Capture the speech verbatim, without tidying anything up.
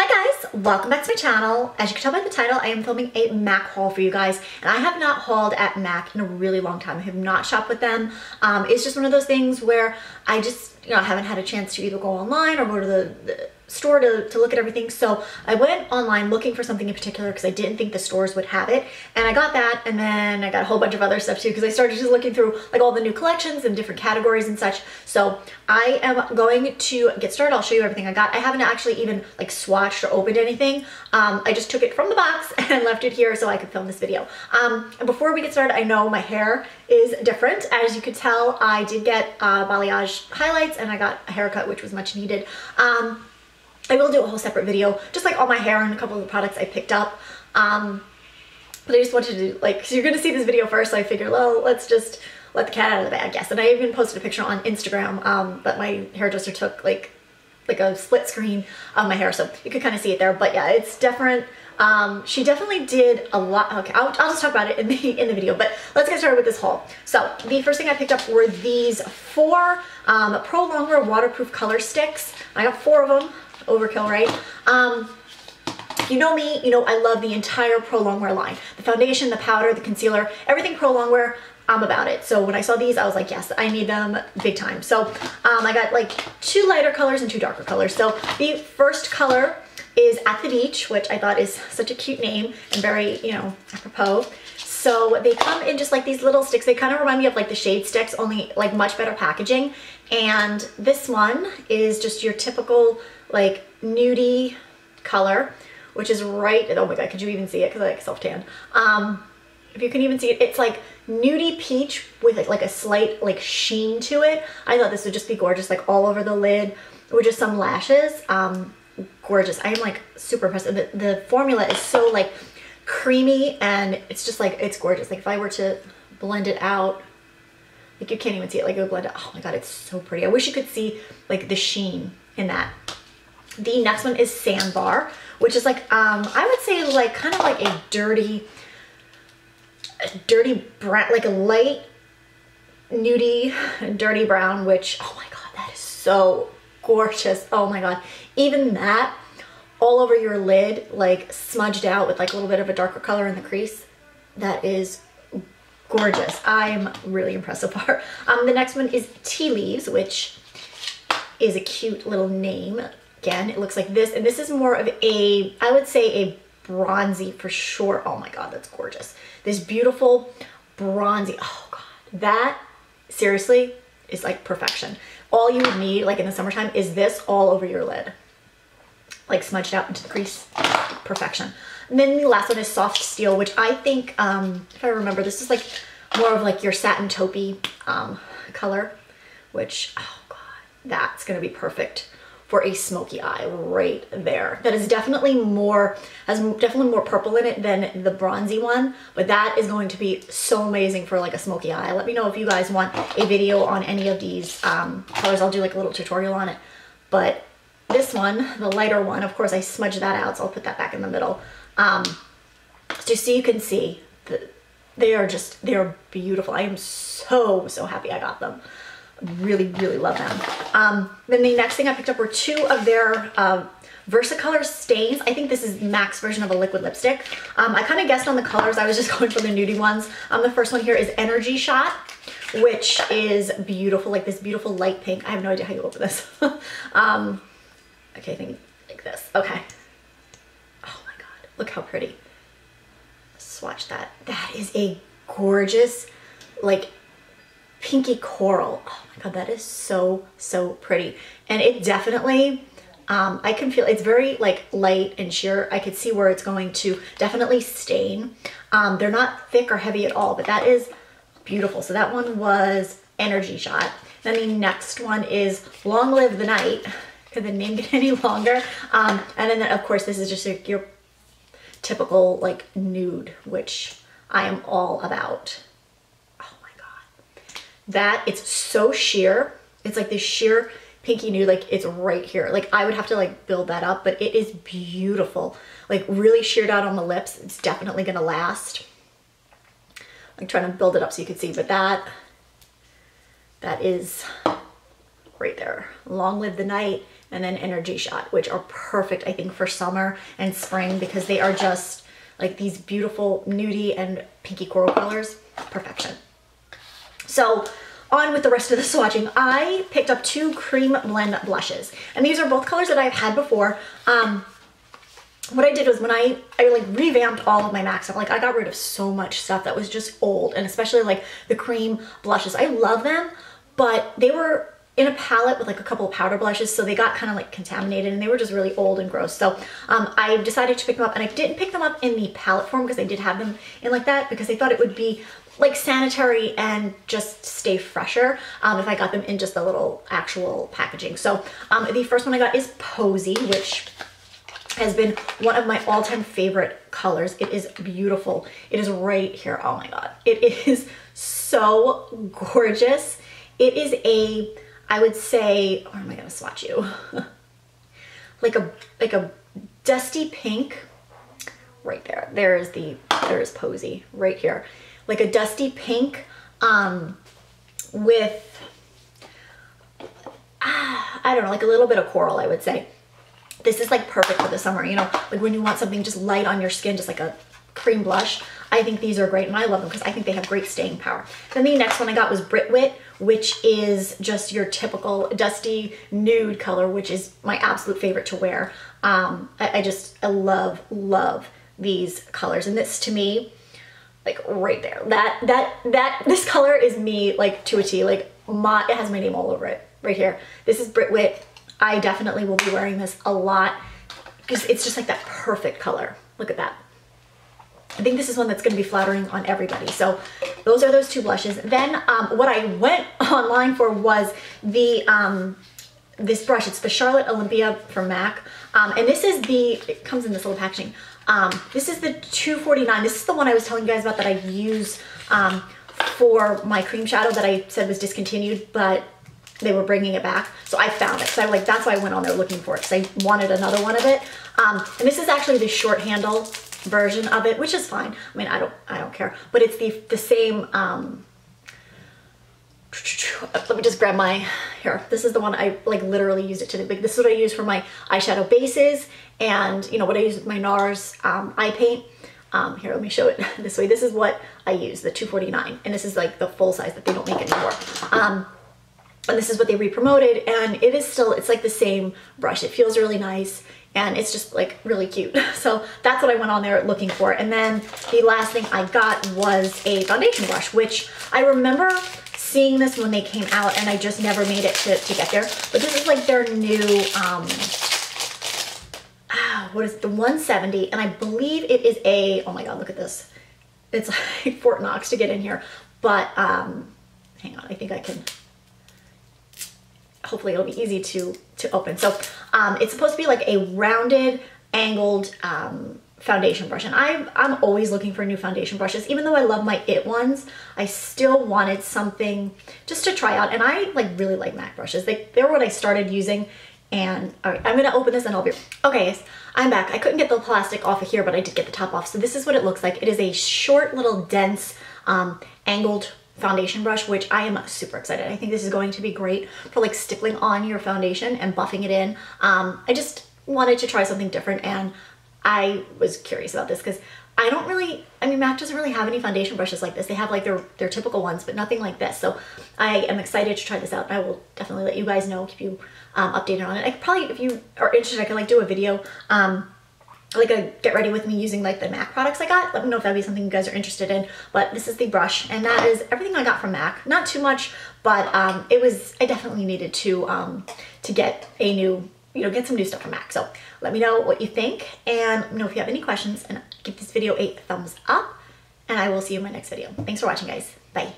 Hi guys, welcome back to my channel. As you can tell by the title, I am filming a MAC haul for you guys, and I have not hauled at MAC in a really long time. I have not shopped with them. Um, it's just one of those things where I just, you know, haven't had a chance to either go online or go to the, the store to, to look at everything. So I went online looking for something in particular because I didn't think the stores would have it, and I got that, and then I got a whole bunch of other stuff too because I started just looking through like all the new collections and different categories and such. So I am going to get started. I'll show you everything I got. I haven't actually even like swatched or opened anything. Um, I just took it from the box and left it here so I could film this video. Um, and before we get started, I know my hair is different. As you could tell, I did get uh, balayage highlights and I got a haircut, which was much needed. Um, I will do a whole separate video, just like all my hair and a couple of the products I picked up. Um, but I just wanted to do, like, so you're gonna see this video first, so I figured, well, let's just let the cat out of the bag, I guess. And I even posted a picture on Instagram um, that my hairdresser took, like, like a split screen of my hair, so you could kind of see it there. But yeah, it's different. Um, she definitely did a lot. Okay, I'll, I'll just talk about it in the in the video, but let's get started with this haul. So the first thing I picked up were these four um, Pro Longwear Waterproof Color Sticks. I got four of them. Overkill, right? Um, you know me, you know I love the entire Pro Longwear line. The foundation, the powder, the concealer, everything Pro Longwear, I'm about it. So when I saw these, I was like, yes, I need them big time. So um, I got like two lighter colors and two darker colors. So the first color is At The Beach, which I thought is such a cute name and very, you know, apropos. So they come in just like these little sticks. They kind of remind me of like the shade sticks, only like much better packaging. And this one is just your typical like nudie color, which is right, oh my God, could you even see it? Cause I like self-tanned. Um, if you can even see it, it's like nudie peach with like a slight like sheen to it. I thought this would just be gorgeous, like all over the lid with just some lashes. Um, gorgeous. I am like super impressed. The, the formula is so like creamy and it's just like, it's gorgeous. Like if I were to blend it out, like you can't even see it, like it would blend out. Oh my God, it's so pretty. I wish you could see like the sheen in that. The next one is Sandbar, which is like, um, I would say like kind of like a dirty, a dirty brown, like a light, nudie, dirty brown, which, oh my God, that is so gorgeous. Oh my God. Even that all over your lid, like smudged out with like a little bit of a darker color in the crease. That is gorgeous. I'm really impressed so far. Um, the next one is Tea Leaves, which is a cute little name. Again, it looks like this, and this is more of a, I would say a bronzy for sure. Oh my God, that's gorgeous. This beautiful bronzy, oh God, that seriously is like perfection. All you would need like in the summertime is this all over your lid, like smudged out into the crease, perfection. And then the last one is Soft Steel, which I think, um, if I remember, this is like more of like your satin taupey um, color, which, oh God, that's gonna be perfect for a smoky eye right there. That is definitely more, has definitely more purple in it than the bronzy one, but that is going to be so amazing for like a smoky eye. Let me know if you guys want a video on any of these um, colors. I'll do like a little tutorial on it, but this one, the lighter one, of course I smudged that out, so I'll put that back in the middle. Um, just so you can see, the, they are just, they are beautiful. I am so, so happy I got them. Really, really love them. Um, then the next thing I picked up were two of their uh, Versicolor Stains. I think this is MAC's version of a liquid lipstick. Um, I kind of guessed on the colors. I was just going for the nudie ones. Um, the first one here is Energy Shot, which is beautiful, like this beautiful light pink. I have no idea how you open this. um, okay, I think like this. Okay. Oh my God, look how pretty. Swatch that. That is a gorgeous, like, pinky coral. Oh my God, that is so, so pretty. And it definitely, um, I can feel, it's very like light and sheer. I could see where it's going to definitely stain. Um, they're not thick or heavy at all, but that is beautiful. So that one was Energy Shot. Then the next one is Long Live the Night. Could the name get any longer? Um, and then of course this is just like your typical like nude, which I am all about. That, it's so sheer. It's like this sheer pinky nude, like it's right here. Like I would have to like build that up, but it is beautiful. Like really sheared out on the lips. It's definitely gonna last. I'm trying to build it up so you can see, but that, that is right there. Long Live the Night and then Energy Shot, which are perfect, I think, for summer and spring because they are just like these beautiful nudie and pinky coral colors. Perfection. So on with the rest of the swatching. I picked up two cream blend blushes, and these are both colors that I've had before. Um, what I did was when I, I like revamped all of my MAC stuff, like I got rid of so much stuff that was just old, and especially like the cream blushes. I love them, but they were in a palette with like a couple of powder blushes, so they got kind of like contaminated and they were just really old and gross. So um, I decided to pick them up, and I didn't pick them up in the palette form because I did have them in like that because I thought it would be like sanitary and just stay fresher um, if I got them in just the little actual packaging. So um, the first one I got is Posey, which has been one of my all-time favorite colors. It is beautiful. It is right here. Oh my God. It is so gorgeous. It is a, I would say, or am I gonna swatch you? like a like a dusty pink, right there. There is the there is Posey right here, like a dusty pink um, with ah, I don't know, like a little bit of coral. I would say this is like perfect for the summer. You know, like when you want something just light on your skin, just like a cream blush. I think these are great, and I love them because I think they have great staying power. Then the next one I got was Britwit, which is just your typical dusty nude color, which is my absolute favorite to wear. Um, I, I just, I love, love these colors. And this to me, like right there, that, that, that, this color is me like to a T, like my, it has my name all over it right here. This is Britwit. I definitely will be wearing this a lot because it's just like that perfect color. Look at that. I think this is one that's going to be flattering on everybody. So those are those two blushes. Then um, what I went online for was the um, this brush. It's the Charlotte Olympia from MAC. Um, and this is the, it comes in this little packaging. Um, this is the two forty-nine. This is the one I was telling you guys about that I use um, for my cream shadow that I said was discontinued, but they were bringing it back. So I found it. So I like, that's why I went on there looking for it, because I wanted another one of it. Um, and this is actually the short handle version of it, which is fine. I mean, I don't, I don't care, but it's the, the same, um, let me just grab my, here, this is the one I like literally used it today. Like this is what I use for my eyeshadow bases and you know what I use with my NARS um, eye paint. Um, here, let me show it this way. This is what I use, the two forty-nine. And this is like the full size that they don't make anymore. Um, and this is what they re-promoted, and it is still, it's like the same brush. It feels really nice. And it's just like really cute. So that's what I went on there looking for. And then the last thing I got was a foundation brush, which I remember seeing this when they came out and I just never made it to, to get there. But this is like their new, um, ah, what is it? The one seventy. And I believe it is a, oh my God, look at this. It's like Fort Knox to get in here. But um, hang on, I think I can. Hopefully it'll be easy to, to open. So um, it's supposed to be like a rounded, angled um, foundation brush. And I've, I'm always looking for new foundation brushes. Even though I love my It ones, I still wanted something just to try out. And I like really like MAC brushes. They, they're what I started using. And all right, I'm gonna open this and I'll be, okay, yes, I'm back. I couldn't get the plastic off of here, but I did get the top off. So this is what it looks like. It is a short little dense um, angled foundation brush, which I am super excited. I think this is going to be great for like stippling on your foundation and buffing it in. Um, I just wanted to try something different, and I was curious about this because I don't really, I mean, MAC doesn't really have any foundation brushes like this. They have like their, their typical ones, but nothing like this. So I am excited to try this out. I will definitely let you guys know, keep you um, updated on it. I could probably, if you are interested, I could like do a video, um, like a get ready with me using like the MAC products I got. Let me know if that'd be something you guys are interested in. But this is the brush, and that is everything I got from MAC. Not too much, but um, it was, I definitely needed to um, to get a new, you know, get some new stuff from MAC. So let me know what you think, and let me know if you have any questions, and give this video a thumbs up, and I will see you in my next video. Thanks for watching, guys. Bye.